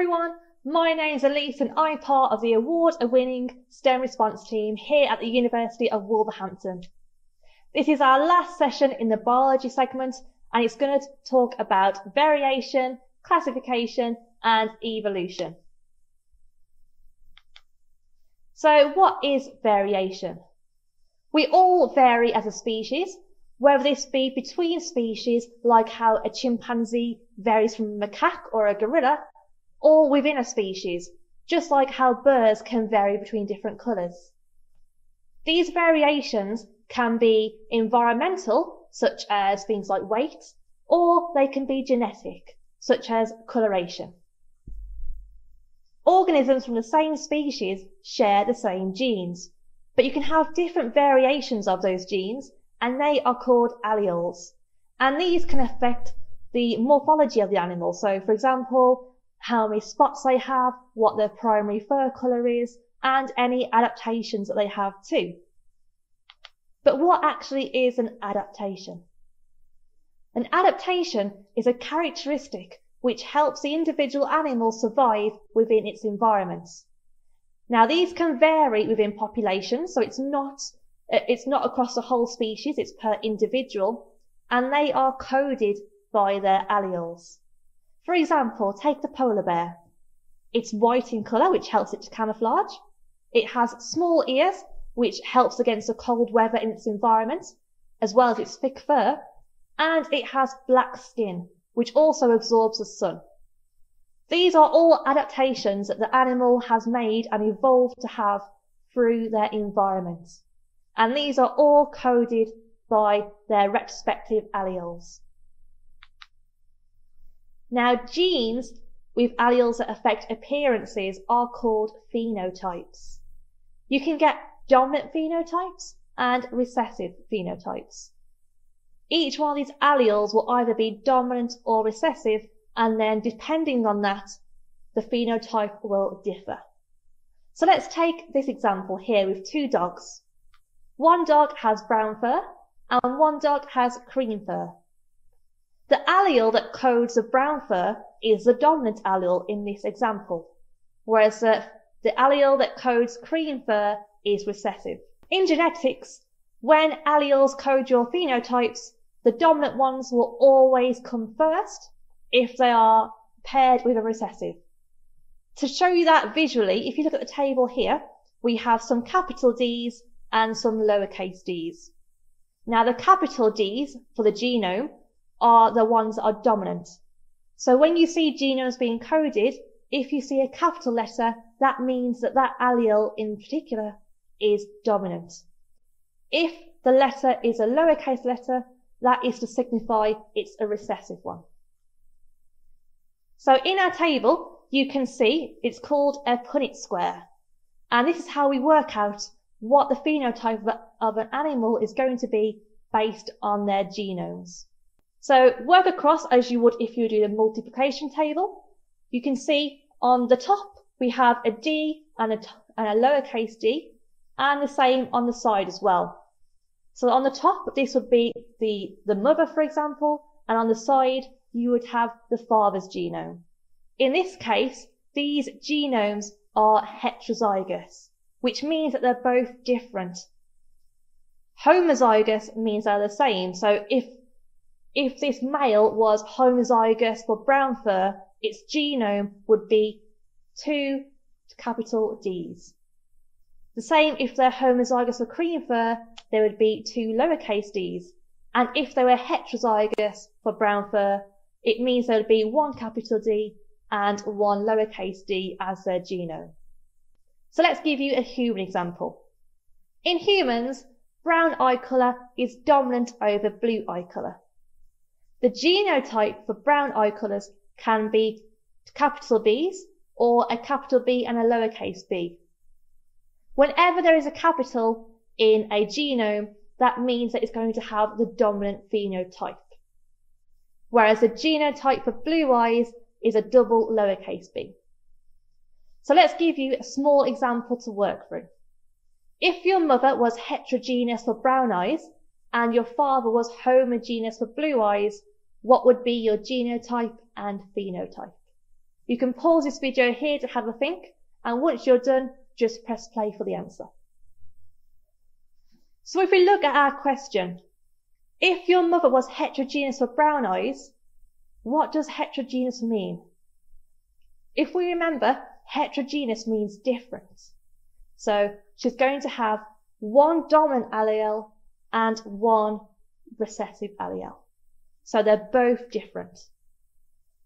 everyone, my name's Elise and I'm part of the award-winning STEM Response Team here at the University of Wolverhampton. This is our last session in the biology segment and it's going to talk about variation, classification and evolution. So what is variation? We all vary as a species, whether this be between species, like how a chimpanzee varies from a macaque or a gorilla, or within a species, just like how birds can vary between different colours. These variations can be environmental, such as things like weight, or they can be genetic, such as coloration. Organisms from the same species share the same genes, but you can have different variations of those genes, and they are called alleles. And these can affect the morphology of the animal. So, for example, how many spots they have, what their primary fur colour is, and any adaptations that they have too. But what actually is an adaptation? An adaptation is a characteristic which helps the individual animal survive within its environment. Now, these can vary within populations, so it's not across the whole species, it's per individual, and they are coded by their alleles. For example, take the polar bear. It's white in colour, which helps it to camouflage. It has small ears, which helps against the cold weather in its environment, as well as its thick fur, and it has black skin, which also absorbs the sun. These are all adaptations that the animal has made and evolved to have through their environment. And these are all coded by their respective alleles. Now, genes with alleles that affect appearances are called phenotypes. You can get dominant phenotypes and recessive phenotypes. Each one of these alleles will either be dominant or recessive, and then depending on that, the phenotype will differ. So let's take this example here with two dogs. One dog has brown fur and one dog has cream fur. The allele that codes the brown fur is the dominant allele in this example, whereas the allele that codes cream fur is recessive. In genetics, when alleles code your phenotypes, the dominant ones will always come first if they are paired with a recessive. To show you that visually, if you look at the table here, we have some capital D's and some lowercase d's. Now, the capital D's for the genome are the ones that are dominant. So when you see genomes being coded, if you see a capital letter, that means that that allele in particular is dominant. If the letter is a lowercase letter, that is to signify it's a recessive one. So in our table, you can see it's called a Punnett square. And this is how we work out what the phenotype of an animal is going to be based on their genomes. So work across as you would if you do the multiplication table. You can see on the top we have a D and a lowercase d, and the same on the side as well. So on the top this would be the mother, for example, and on the side you would have the father's genome. In this case, these genomes are heterozygous, which means that they're both different. Homozygous means they're the same. So if this male was homozygous for brown fur, its genome would be two capital D's. The same if they're homozygous for cream fur, there would be two lowercase d's. And if they were heterozygous for brown fur, it means there would be one capital D and one lowercase d as their genome. So let's give you a human example. In humans, brown eye colour is dominant over blue eye colour. The genotype for brown eye colours can be capital B's or a capital B and a lowercase b. Whenever there is a capital in a genome, that means that it's going to have the dominant phenotype. Whereas the genotype for blue eyes is a double lowercase b. So let's give you a small example to work through. If your mother was heterogeneous for brown eyes and your father was homogeneous for blue eyes, what would be your genotype and phenotype? You can pause this video here to have a think, and once you're done, just press play for the answer. So if we look at our question, if your mother was heterogeneous with brown eyes, what does heterogeneous mean? If we remember, heterogeneous means different. So she's going to have one dominant allele and one recessive allele. So they're both different.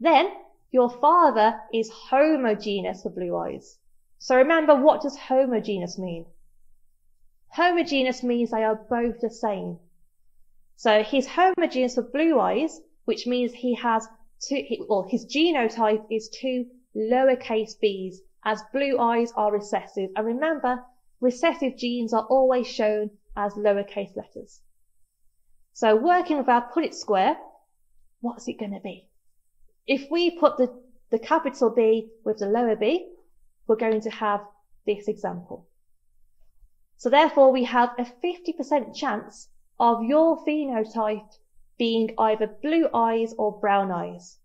Then your father is homogeneous with blue eyes. So remember, what does homogeneous mean? Homogeneous means they are both the same. So he's homogeneous with blue eyes, which means he has his genotype is 2 lowercase b's, as blue eyes are recessive. And remember, recessive genes are always shown as lowercase letters. So working with our Punnett square, what's it going to be? If we put the capital B with the lower b, we're going to have this example. So therefore, we have a 50% chance of your phenotype being either blue eyes or brown eyes.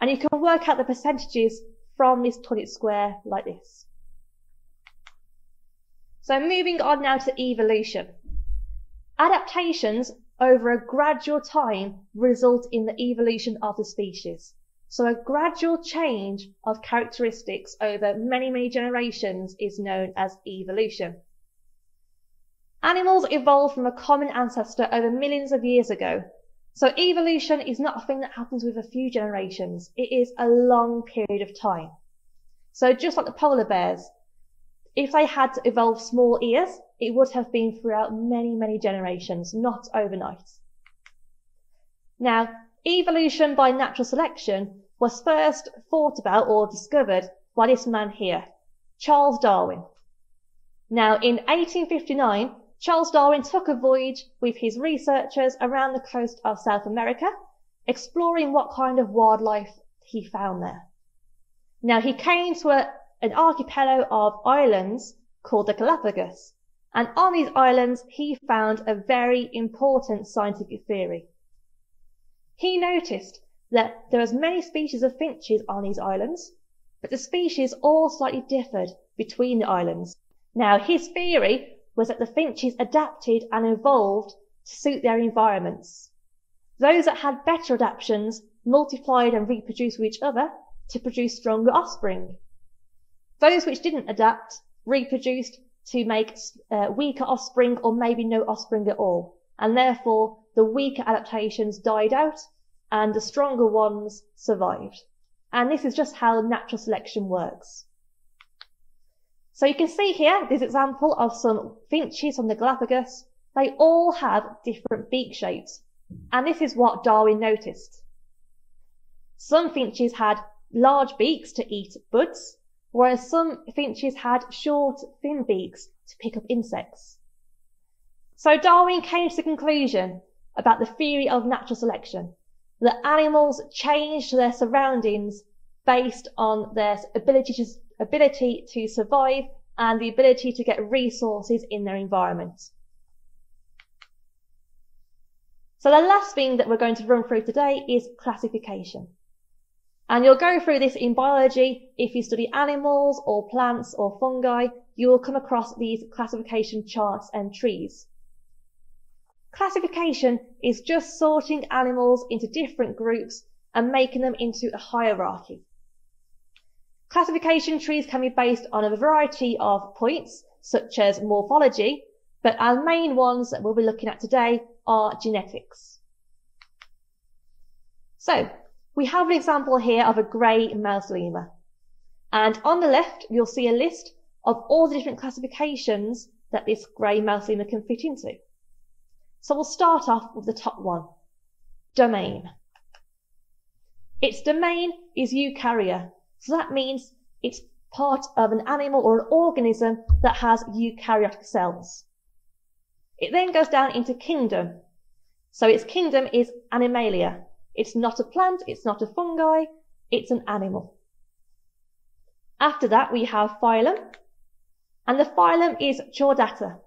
And you can work out the percentages from this Punnett square like this. So moving on now to evolution. Adaptations over a gradual time result in the evolution of the species. So a gradual change of characteristics over many, many generations is known as evolution. Animals evolved from a common ancestor over millions of years ago. So evolution is not a thing that happens with a few generations. It is a long period of time. So just like the polar bears, if they had to evolve small ears, it would have been throughout many, many generations, not overnight. Now, evolution by natural selection was first thought about or discovered by this man here, Charles Darwin. Now, in 1859, Charles Darwin took a voyage with his researchers around the coast of South America, exploring what kind of wildlife he found there. Now, he came to an archipelago of islands called the Galapagos, and on these islands he found a very important scientific theory. He noticed that there was many species of finches on these islands, but the species all slightly differed between the islands. Now, his theory was that the finches adapted and evolved to suit their environments. Those that had better adaptations multiplied and reproduced with each other to produce stronger offspring. Those which didn't adapt reproduced to make weaker offspring or maybe no offspring at all. And therefore, the weaker adaptations died out and the stronger ones survived. And this is just how natural selection works. So you can see here this example of some finches on the Galapagos. They all have different beak shapes, and this is what Darwin noticed. Some finches had large beaks to eat buds, whereas some finches had short, thin beaks to pick up insects. So Darwin came to the conclusion about the theory of natural selection, that animals change their surroundings based on their ability to survive and the ability to get resources in their environment. So the last thing that we're going to run through today is classification. And you'll go through this in biology. If you study animals or plants or fungi, you will come across these classification charts and trees. Classification is just sorting animals into different groups and making them into a hierarchy. Classification trees can be based on a variety of points, such as morphology, but our main ones that we'll be looking at today are genetics. So, we have an example here of a grey mouse lemur. And on the left, you'll see a list of all the different classifications that this grey mouse lemur can fit into. So we'll start off with the top one, domain. Its domain is eukarya. So that means it's part of an animal or an organism that has eukaryotic cells. It then goes down into kingdom. So its kingdom is Animalia. It's not a plant, it's not a fungi, it's an animal. After that, we have phylum. And the phylum is Chordata.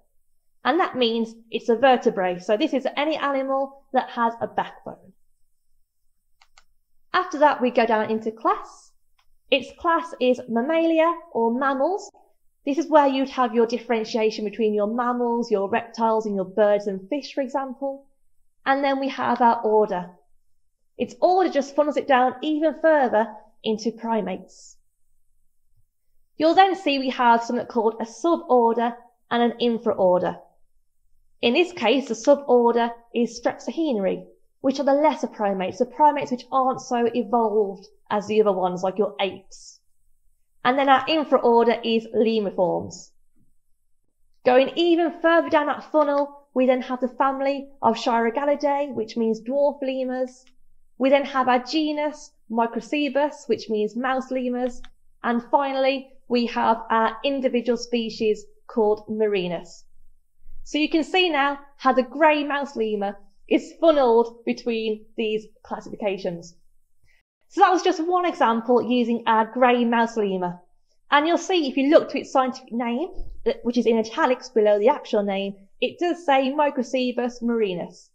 And that means it's a vertebrate. So this is any animal that has a backbone. After that, we go down into class. Its class is Mammalia, or mammals. This is where you'd have your differentiation between your mammals, your reptiles, and your birds and fish, for example. And then we have our order. Its order just funnels it down even further into primates. You'll then see we have something called a suborder and an infraorder. In this case, the suborder is strepsirhine, which are the lesser primates, the primates which aren't so evolved as the other ones, like your apes. And then our infraorder is lemuriformes. Going even further down that funnel, we then have the family of Chirogalidae, which means dwarf lemurs. We then have our genus Microcebus, which means mouse lemurs. And finally, we have our individual species called Marinus. So you can see now how the grey mouse lemur is funneled between these classifications. So that was just one example using our grey mouse lemur. And you'll see if you look to its scientific name, which is in italics below the actual name, it does say Microcebus marinus.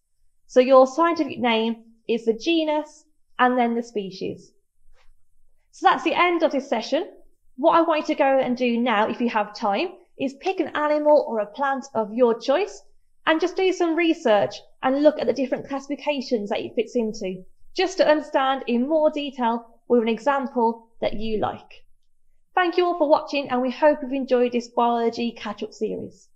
So your scientific name is the genus and then the species. So that's the end of this session. What I want you to go and do now, if you have time, is pick an animal or a plant of your choice and just do some research and look at the different classifications that it fits into, just to understand in more detail with an example that you like. Thank you all for watching, and we hope you've enjoyed this biology catch-up series.